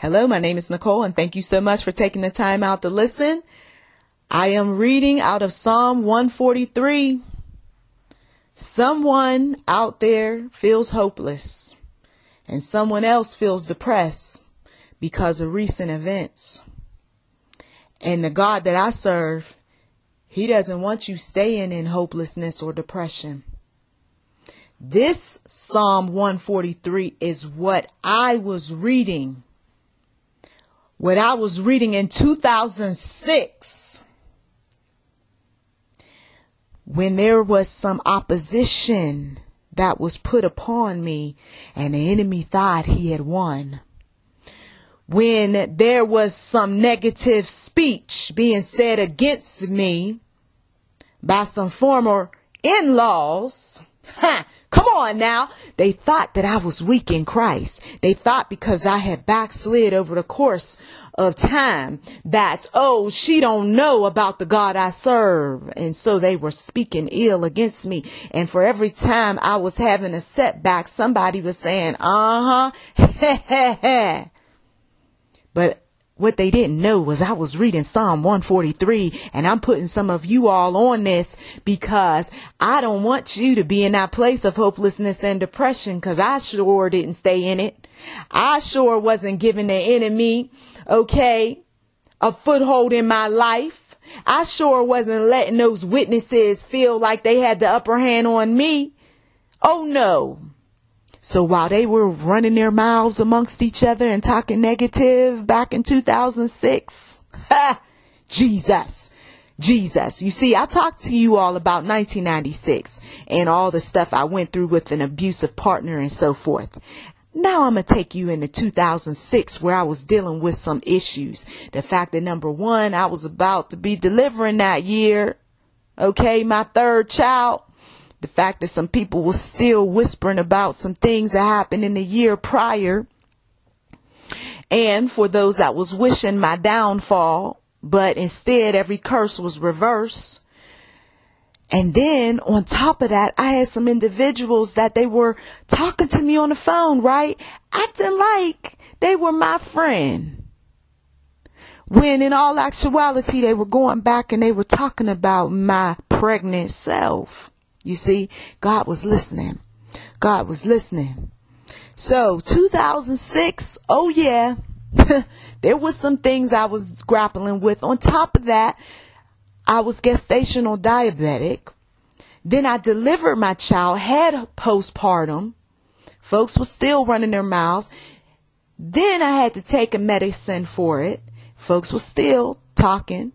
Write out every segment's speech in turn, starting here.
Hello, my name is Nicole, and thank you so much for taking the time out to listen. I am reading out of Psalm 143. Someone out there feels hopeless, and someone else feels depressed because of recent events. And the God that I serve, He doesn't want you staying in hopelessness or depression. This Psalm 143 is what I was reading. What I was reading in 2006. When there was some opposition that was put upon me and the enemy thought he had won. When there was some negative speech being said against me by some former in-laws. Come on now. They thought that I was weak in Christ. They thought because I had backslid over the course of time that, oh, she don't know about the God I serve. And so they were speaking ill against me. And for every time I was having a setback, somebody was saying, But what they didn't know was I was reading Psalm 143, and I'm putting some of you all on this because I don't want you to be in that place of hopelessness and depression, because I sure didn't stay in it. I sure wasn't giving the enemy, a foothold in my life. I sure wasn't letting those witnesses feel like they had the upper hand on me. Oh, no. So while they were running their mouths amongst each other and talking negative back in 2006, Jesus. You see, I talked to you all about 1996 and all the stuff I went through with an abusive partner and so forth. Now I'm going to take you into 2006 where I was dealing with some issues. The fact that, number one, I was about to be delivering that year. My third child. The fact that some people were still whispering about some things that happened in the year prior. And for those that was wishing my downfall, but instead every curse was reversed. And then on top of that, I had some individuals that they were talking to me on the phone, right? Acting like they were my friend. When in all actuality, they were going back and they were talking about my pregnant self. You see, God was listening. So 2006, there was some things I was grappling with. On top of that, I was gestational diabetic. Then I delivered my child, had postpartum. Folks were still running their mouths. Then I had to take a medicine for it. Folks were still talking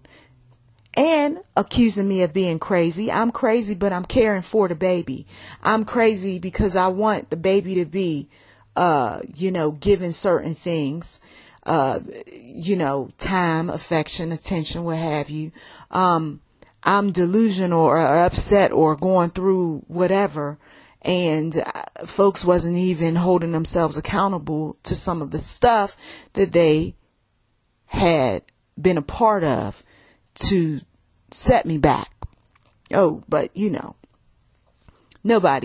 and accusing me of being crazy. I'm crazy, but I'm caring for the baby. I'm crazy because I want the baby to be, given certain things, time, affection, attention, what have you. I'm delusional or upset or going through whatever. And folks wasn't even holding themselves accountable to some of the stuff that they had been a part of to set me back. Nobody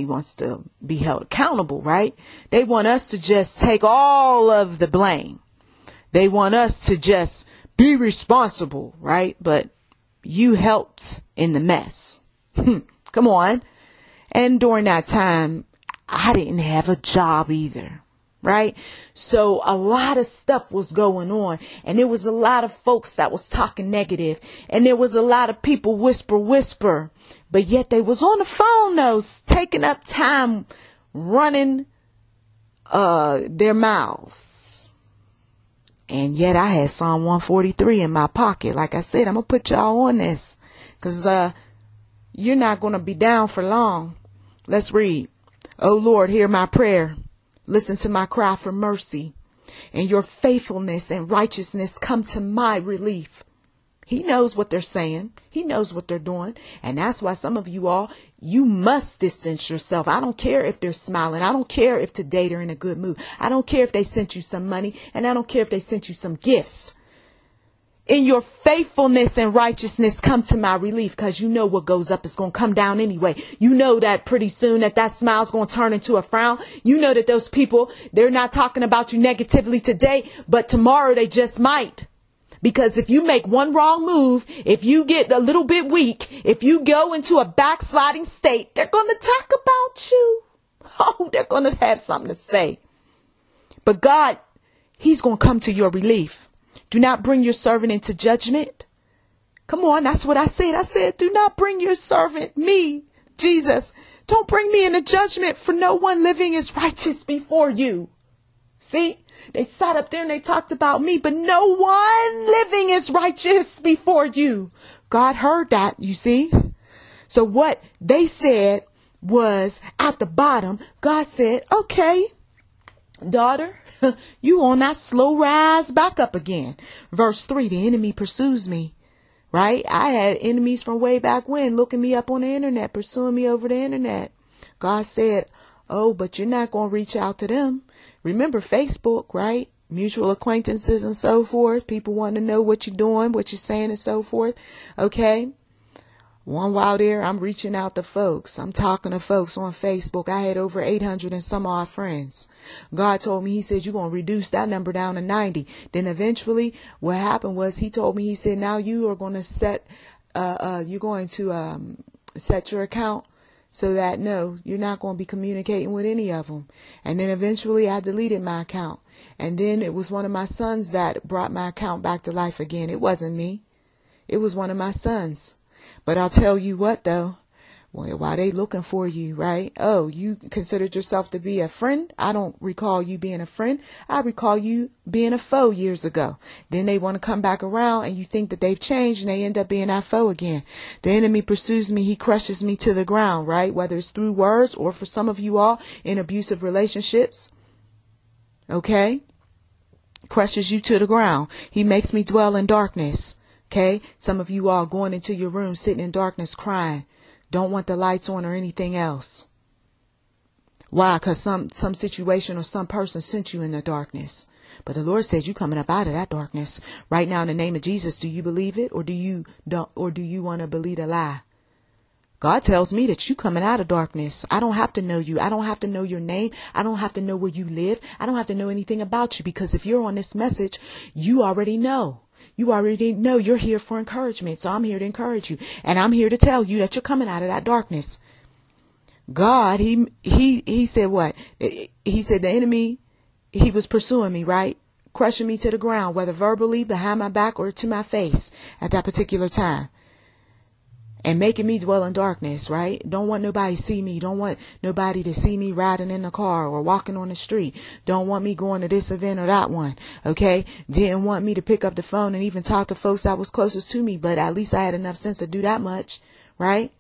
wants to be held accountable, right? They want us to just take all of the blame. They want us to just be responsible, right? But you helped in the mess. Come on. And during that time, I didn't have a job either. Right. So a lot of stuff was going on, and there was a lot of folks that was talking negative, and there was a lot of people whisper, but yet they was on the phone though, taking up time running, their mouths. And yet I had Psalm 143 in my pocket. Like I said, I'm going to put y'all on this because, you're not going to be down for long. Let's read. Oh Lord, hear my prayer. Listen to my cry for mercy, and your faithfulness and righteousness come to my relief. He knows what they're saying. He knows what they're doing. And that's why some of you all, you must distance yourself. I don't care if they're smiling. I don't care if today they're in a good mood. I don't care if they sent you some money, and I don't care if they sent you some gifts. in your faithfulness and righteousness, come to my relief, because you know what goes up is going to come down anyway. You know that pretty soon that smile's going to turn into a frown. You know that those people, they're not talking about you negatively today, but tomorrow they just might. Because if you make one wrong move, if you get a little bit weak, if you go into a backsliding state, they're going to talk about you. Oh, they're going to have something to say. But God, he's going to come to your relief. Do not bring your servant into judgment. Come on, that's what I said. I said, do not bring your servant, me, Jesus. Don't bring me into judgment, for no one living is righteous before you. See, they sat up there and they talked about me, but no one living is righteous before you. God heard that, you see. So what they said was, at the bottom, God said, okay, daughter, you on that slow rise back up again. Verse 3, the enemy pursues me, right? I had enemies from way back when looking me up on the internet, pursuing me over the internet. God said, oh, but you're not going to reach out to them. Remember Facebook, right? Mutual acquaintances and so forth. People want to know what you're doing, what you're saying and so forth. Okay. One while there, I'm reaching out to folks. I'm talking to folks on Facebook. I had over 800 and some odd friends. God told me, he said, you're going to reduce that number down to 90. Then eventually what happened was, he told me, he said, now you are going to set your account. So that, no, you're not going to be communicating with any of them. And then eventually I deleted my account. And then it was one of my sons that brought my account back to life again. It wasn't me. It was one of my sons. But I'll tell you what, though. Well, why they looking for you, right? Oh, you considered yourself to be a friend. I don't recall you being a friend. I recall you being a foe years ago. Then they want to come back around and you think that they've changed, and they end up being that foe again. The enemy pursues me. He crushes me to the ground, right? Whether it's through words or, for some of you all, in abusive relationships. Okay. Crushes you to the ground. He makes me dwell in darkness. Okay. Some of you all going into your room, sitting in darkness, crying. Don't want the lights on or anything else. Why? Because some situation or some person sent you in the darkness. But the Lord says, you coming up out of that darkness right now in the name of Jesus. Do you believe it, or do you want to believe a lie? God tells me that you coming out of darkness. I don't have to know you. I don't have to know your name. I don't have to know where you live. I don't have to know anything about you, because if you're on this message, you already know. You already know you're here for encouragement. So I'm here to encourage you. And I'm here to tell you that you're coming out of that darkness. God, he said what? He said the enemy, he was pursuing me, right? Crushing me to the ground, whether verbally, behind my back, or to my face at that particular time. And making me dwell in darkness, right? Don't want nobody to see me. Don't want nobody to see me riding in the car or walking on the street. Don't want me going to this event or that one, okay? Didn't want me to pick up the phone and even talk to folks that was closest to me, but at least I had enough sense to do that much, right?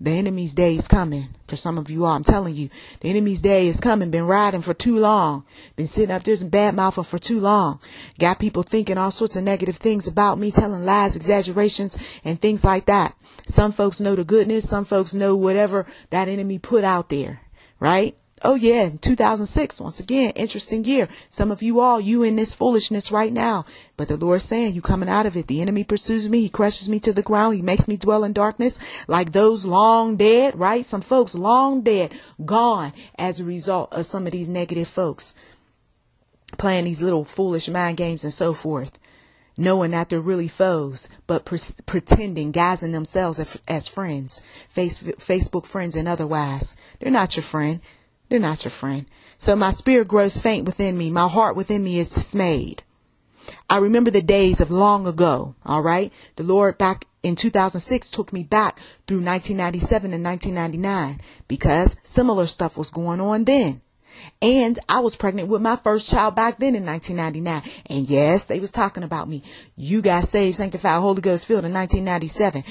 The enemy's day is coming. For some of you all, I'm telling you, the enemy's day is coming. Been riding for too long. Been sitting up there and bad-mouthing for too long. Got people thinking all sorts of negative things about me, telling lies, exaggerations, and things like that. Some folks know the goodness. Some folks know whatever that enemy put out there, right? Oh, yeah. 2006, once again, interesting year. Some of you all, you in this foolishness right now. But the Lord's saying, you coming out of it. The enemy pursues me. He crushes me to the ground. He makes me dwell in darkness, like those long dead, right? Some folks long dead, gone as a result of some of these negative folks playing these little foolish mind games and so forth, knowing that they're really foes, but pretending, guising themselves as friends, Facebook friends and otherwise. They're not your friend. They're not your friend. So my spirit grows faint within me. My heart within me is dismayed. I remember the days of long ago. All right. The Lord back in 2006 took me back through 1997 and 1999, because similar stuff was going on then. And I was pregnant with my first child back then in 1999. And yes, they was talking about me. You got saved, sanctified, Holy Ghost filled in 1997.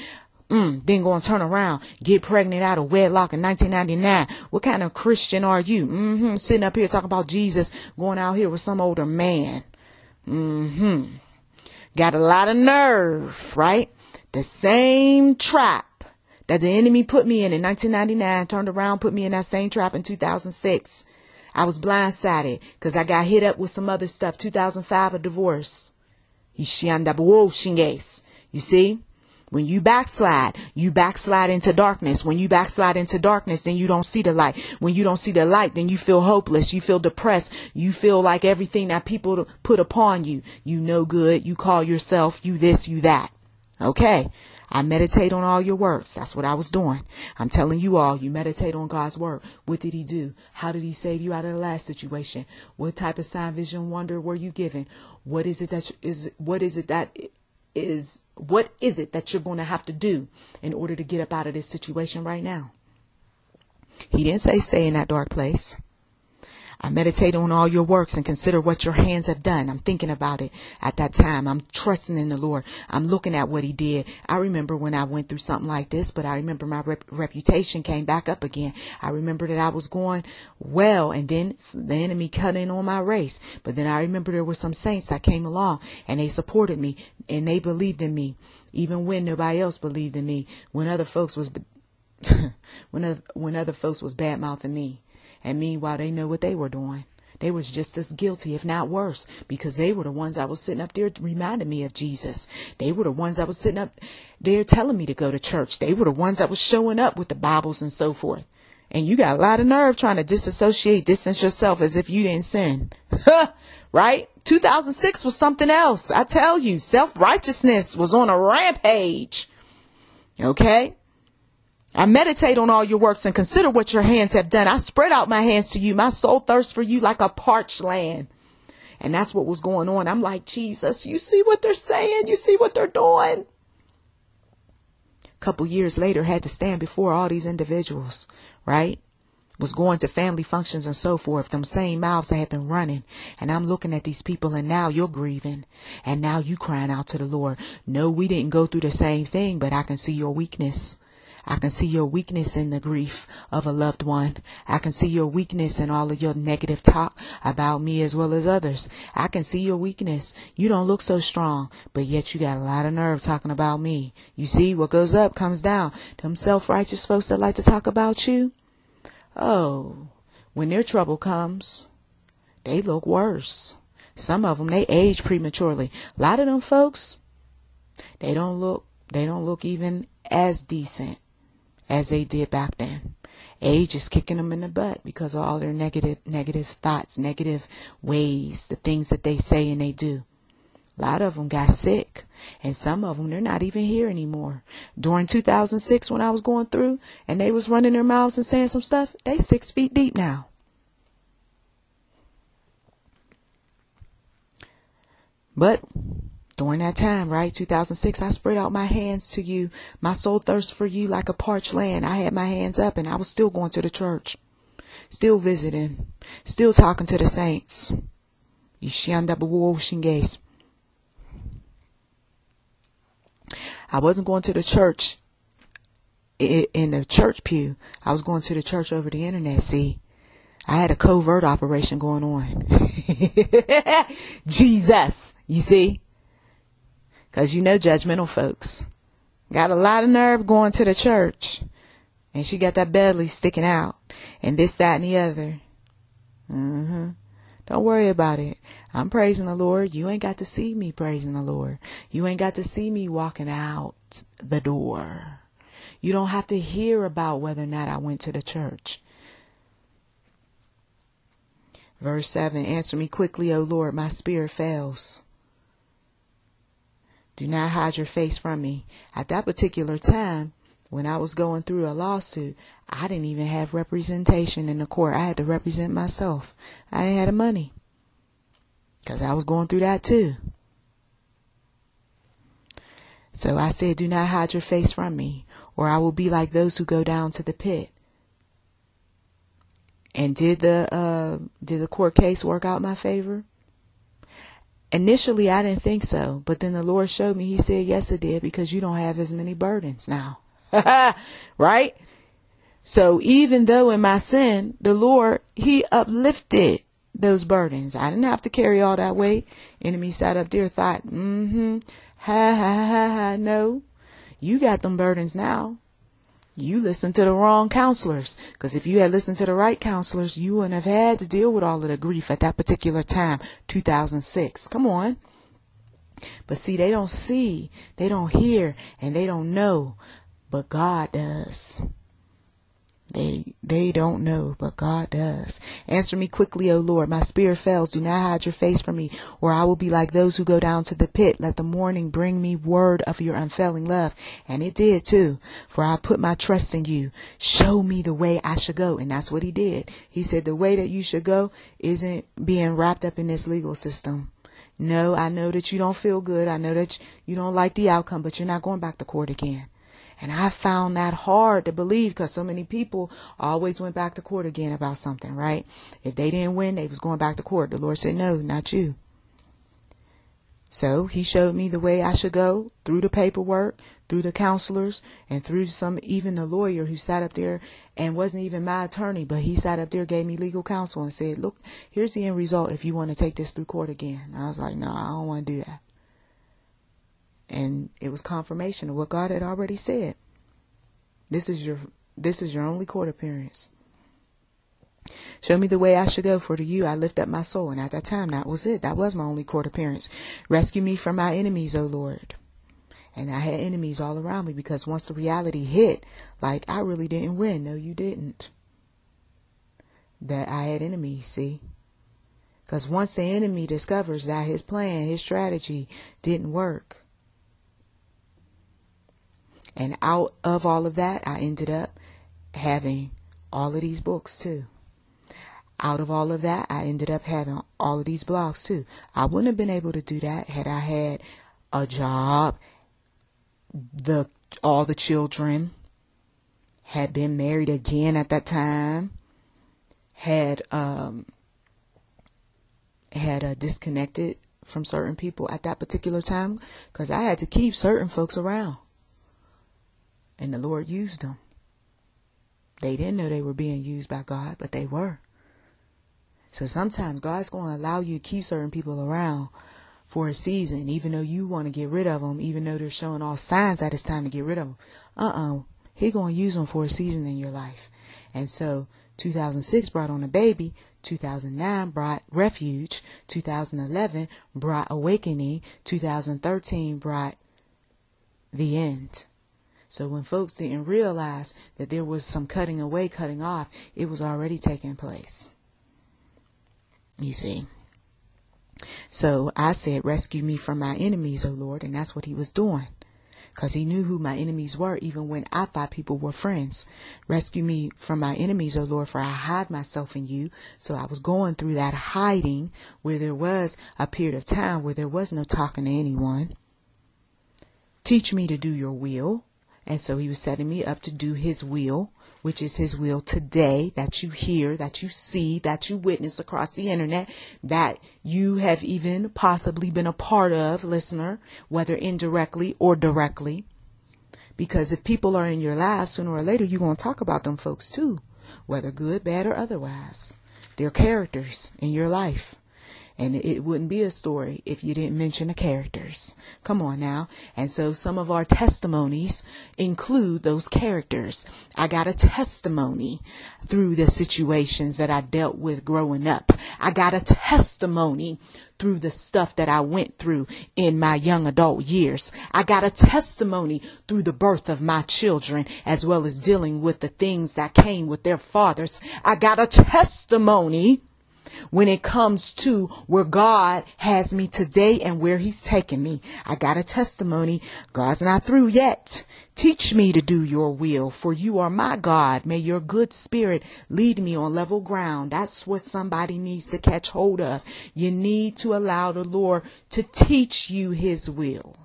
Then go and turn around, get pregnant out of wedlock in 1999. What kind of Christian are you? Sitting up here talking about Jesus, going out here with some older man. Got a lot of nerve, right? The same trap that the enemy put me in 1999, turned around, put me in that same trap in 2006. I was blindsided because I got hit up with some other stuff. 2005, a divorce. You see, when you backslide into darkness. When you backslide into darkness, then you don't see the light. When you don't see the light, then you feel hopeless. You feel depressed. You feel like everything that people put upon you, you no good. You call yourself, you this, you that. Okay. I meditate on all your words. That's what I was doing. I'm telling you all, you meditate on God's word. What did he do? How did he save you out of the last situation? What type of sign, vision, wonder were you given? What is it that is, what is it that you're going to have to do in order to get up out of this situation right now? He didn't say stay in that dark place. I meditate on all your works and consider what your hands have done. I'm thinking about it at that time. I'm trusting in the Lord. I'm looking at what he did. I remember when I went through something like this, but I remember my reputation came back up again. I remember that I was going well, and then the enemy cut in on my race. But then I remember there were some saints that came along, and they supported me, and they believed in me, even when nobody else believed in me, when other folks was when other folks was bad-mouthing me. And meanwhile, they know what they were doing. They was just as guilty, if not worse, because they were the ones that was sitting up there reminding me of Jesus. They were the ones that was sitting up there telling me to go to church. They were the ones that was showing up with the Bibles and so forth. And you got a lot of nerve trying to disassociate, distance yourself as if you didn't sin. Right? 2006 was something else. I tell you, self-righteousness was on a rampage. Okay? I meditate on all your works and consider what your hands have done. I spread out my hands to you. My soul thirsts for you like a parched land. And that's what was going on. I'm like, Jesus, you see what they're saying? You see what they're doing? A couple years later, had to stand before all these individuals, right? Was going to family functions and so forth. Them same mouths that had been running. And I'm looking at these people, and now you're grieving. And now you crying out to the Lord. No, we didn't go through the same thing, but I can see your weakness. I can see your weakness in the grief of a loved one. I can see your weakness in all of your negative talk about me as well as others. I can see your weakness. You don't look so strong, but yet you got a lot of nerve talking about me. You see, what goes up comes down. Them self-righteous folks that like to talk about you, oh, when their trouble comes, they look worse. Some of them, they age prematurely. A lot of them folks, they don't look even as decent as they did back then. Age is kicking them in the butt because of all their negative thoughts, negative ways, the things that they say and they do. A lot of them got sick, and some of them, they're not even here anymore. During 2006, when I was going through and they was running their mouths and saying some stuff, they 6 feet deep now. But during that time, right, 2006, I spread out my hands to you. My soul thirsts for you like a parched land. I had my hands up, and I was still going to the church, still visiting, still talking to the saints. I wasn't going to the church in the church pew. I was going to the church over the internet, see. I had a covert operation going on. Jesus, you see. Because you know judgmental folks got a lot of nerve going to the church, and she got that belly sticking out and this, that, and the other. Don't worry about it. I'm praising the Lord. You ain't got to see me praising the Lord. You ain't got to see me walking out the door. You don't have to hear about whether or not I went to the church. Verse 7, answer me quickly, O Lord, my spirit fails. Do not hide your face from me. At that particular time, when I was going through a lawsuit, I didn't even have representation in the court. I had to represent myself. I didn't have the money because I was going through that too. So I said, do not hide your face from me, or I will be like those who go down to the pit. And did the court case work out in my favor? Initially, I didn't think so, but then the Lord showed me. He said, yes, it did, because you don't have as many burdens now. Right? So even though in my sin, the Lord, he uplifted those burdens. I didn't have to carry all that weight. Enemy sat up there, thought, no, you got them burdens now. You listened to the wrong counselors, because if you had listened to the right counselors, you wouldn't have had to deal with all of the grief at that particular time, 2006. Come on. But see, they don't see, they don't hear, and they don't know, but God does. They don't know, but God does. Answer me quickly, O Lord. My spirit fails. Do not hide your face from me, or I will be like those who go down to the pit. Let the morning bring me word of your unfailing love. And it did too, for I put my trust in you. Show me the way I should go. And that's what he did. He said the way that you should go isn't being wrapped up in this legal system. No, I know that you don't feel good. I know that you don't like the outcome, but you're not going back to court again. And I found that hard to believe, because so many people always went back to court again about something, right? If they didn't win, they was going back to court. The Lord said, no, not you. So he showed me the way I should go, through the paperwork, through the counselors, and through even the lawyer who sat up there and wasn't even my attorney, but he sat up there, gave me legal counsel and said, look, here's the end result if you want to take this through court again. And I was like, no, I don't want to do that. And it was confirmation of what God had already said. This is your only court appearance. Show me the way I should go, for to you I lift up my soul. And at that time, that was it. That was my only court appearance. Rescue me from my enemies, O Lord. And I had enemies all around me, because once the reality hit, like, I really didn't win. No, you didn't. That I had enemies, see? Because once the enemy discovers that his plan, his strategy didn't work. And out of all of that, I ended up having all of these books, too. Out of all of that, I ended up having all of these blogs, too. I wouldn't have been able to do that had I had a job, all the children, had been married again at that time, had disconnected from certain people at that particular time, because I had to keep certain folks around. And the Lord used them. They didn't know they were being used by God, but they were. So sometimes God's going to allow you to keep certain people around for a season, even though you want to get rid of them, even though they're showing all signs that it's time to get rid of them. He's going to use them for a season in your life. And so 2006 brought on a baby. 2009 brought refuge. 2011 brought awakening. 2013 brought the end. So when folks didn't realize that there was some cutting away, cutting off, it was already taking place. You see. So I said, rescue me from my enemies, O Lord. And that's what he was doing. Because he knew who my enemies were, even when I thought people were friends. Rescue me from my enemies, O Lord, for I hide myself in you. So I was going through that hiding, where there was a period of time where there was no talking to anyone. Teach me to do your will. And so he was setting me up to do his will, which is his will today, that you hear, that you see, that you witness across the internet, that you have even possibly been a part of, listener, whether indirectly or directly. Because if people are in your life, sooner or later, you're going to talk about them folks too, whether good, bad, or otherwise. They're characters in your life. And it wouldn't be a story if you didn't mention the characters. Come on now. And so some of our testimonies include those characters. I got a testimony through the situations that I dealt with growing up. I got a testimony through the stuff that I went through in my young adult years. I got a testimony through the birth of my children, as well as dealing with the things that came with their fathers. I got a testimony when it comes to where God has me today and where he's taking me. I got a testimony. God's not through yet. Teach me to do your will, for you are my God. May your good spirit lead me on level ground. That's what somebody needs to catch hold of. You need to allow the Lord to teach you his will.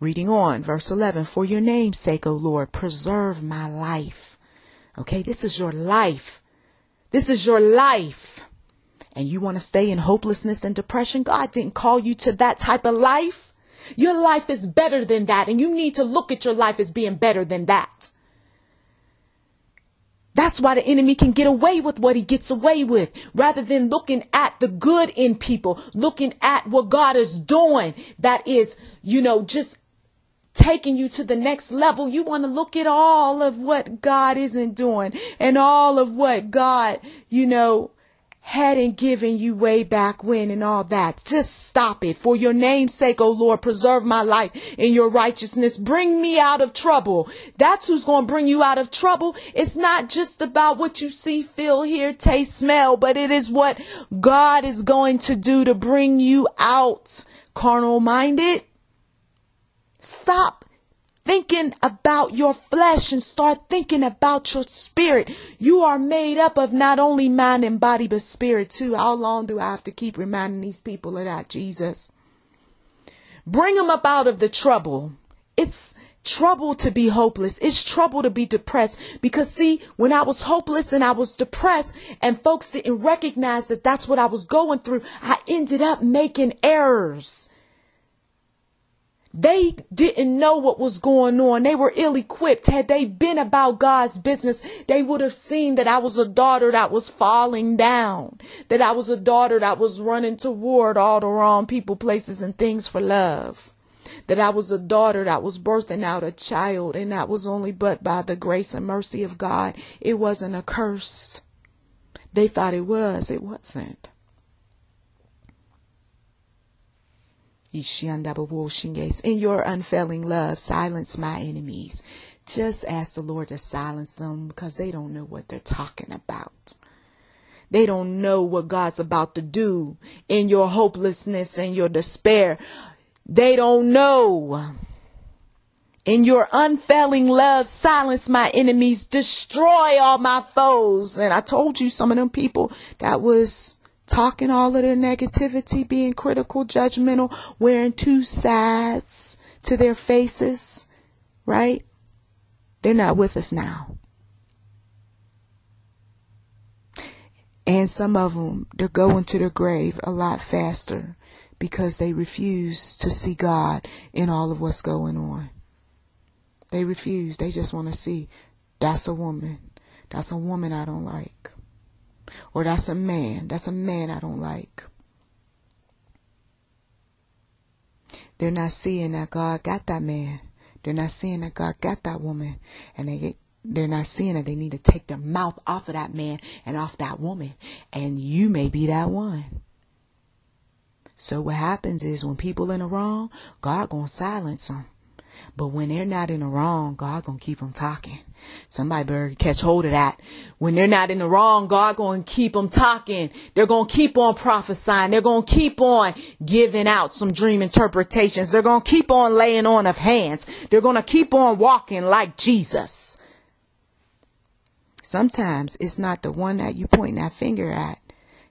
Reading on, verse 11, for your name's sake, O Lord, preserve my life. Okay, this is your life. This is your life, and you want to stay in hopelessness and depression. God didn't call you to that type of life. Your life is better than that, and you need to look at your life as being better than that. That's why the enemy can get away with what he gets away with, rather than looking at the good in people, looking at what God is doing. That is, just taking you to the next level. You want to look at all of what God isn't doing and all of what God, hadn't given you way back when and all that. Just stop it. For your name's sake, O Lord, preserve my life in your righteousness. Bring me out of trouble. That's who's going to bring you out of trouble. It's not just about what you see, feel, hear, taste, smell, but it is what God is going to do to bring you out. Carnal minded, stop thinking about your flesh and start thinking about your spirit. You are made up of not only mind and body, but spirit too. How long do I have to keep reminding these people of that, Jesus? Bring them up out of the trouble. It's trouble to be hopeless. It's trouble to be depressed. Because see, when I was hopeless and I was depressed and folks didn't recognize that that's what I was going through, I ended up making errors. They didn't know what was going on. They were ill-equipped. Had they been about God's business, they would have seen that I was a daughter that was falling down, that I was a daughter that was running toward all the wrong people, places, and things for love, that I was a daughter that was birthing out a child, and that was only but by the grace and mercy of God. It wasn't a curse. They thought it was. It wasn't. In your unfailing love, silence my enemies. Just ask the Lord to silence them, because they don't know what they're talking about. They don't know what God's about to do in your hopelessness and your despair. They don't know. In your unfailing love, silence my enemies, destroy all my foes. And I told you, some of them people that was talking all of their negativity, being critical, judgmental, wearing two sides to their faces, right? They're not with us now. And some of them, they're going to their grave a lot faster because they refuse to see God in all of what's going on. They refuse. They just want to see, that's a woman. That's a woman I don't like. Or that's a man I don't like. They're not seeing that God got that man. They're not seeing that God got that woman. And they're not seeing that they need to take their mouth off of that man and off that woman. And you may be that one. So what happens is when people in the wrong, God gonna silence them. But when they're not in the wrong, God going to keep them talking. Somebody better catch hold of that. When they're not in the wrong, God going to keep them talking. They're going to keep on prophesying. They're going to keep on giving out some dream interpretations. They're going to keep on laying on of hands. They're going to keep on walking like Jesus. Sometimes it's not the one that you point that finger at.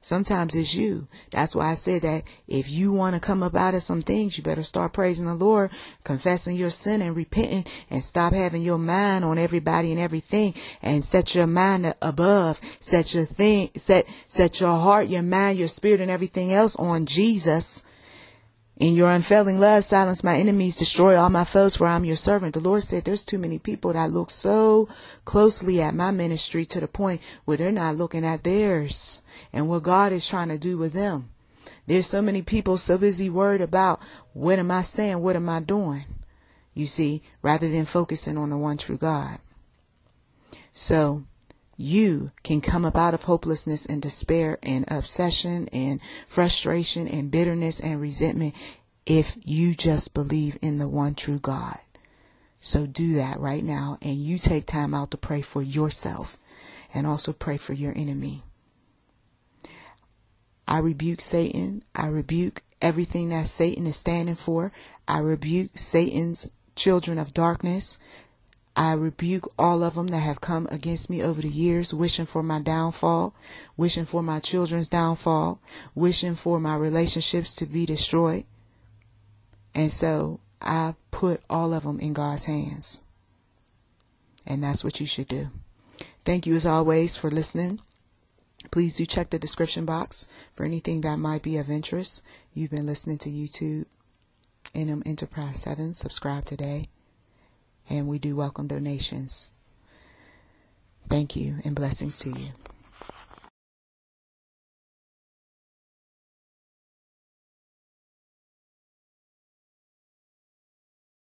Sometimes it's you. That's why I said that if you want to come up out of some things, you better start praising the Lord, confessing your sin and repenting, and stop having your mind on everybody and everything, and set your mind above, set your heart, your mind, your spirit, and everything else on Jesus. In your unfailing love, silence my enemies, destroy all my foes, for I'm your servant. The Lord said, there's too many people that look so closely at my ministry to the point where they're not looking at theirs and what God is trying to do with them. There's so many people so busy worried about, what am I saying? What am I doing? You see, rather than focusing on the one true God. So you can come up out of hopelessness and despair and obsession and frustration and bitterness and resentment if you just believe in the one true God. So do that right now, and you take time out to pray for yourself and also pray for your enemy. I rebuke Satan. I rebuke everything that Satan is standing for. I rebuke Satan's children of darkness. I rebuke all of them that have come against me over the years, wishing for my downfall, wishing for my children's downfall, wishing for my relationships to be destroyed. And so I put all of them in God's hands. And that's what you should do. Thank you as always for listening. Please do check the description box for anything that might be of interest. You've been listening to YouTube NM Enterprise 7. Subscribe today. And we do welcome donations. Thank you and blessings to you.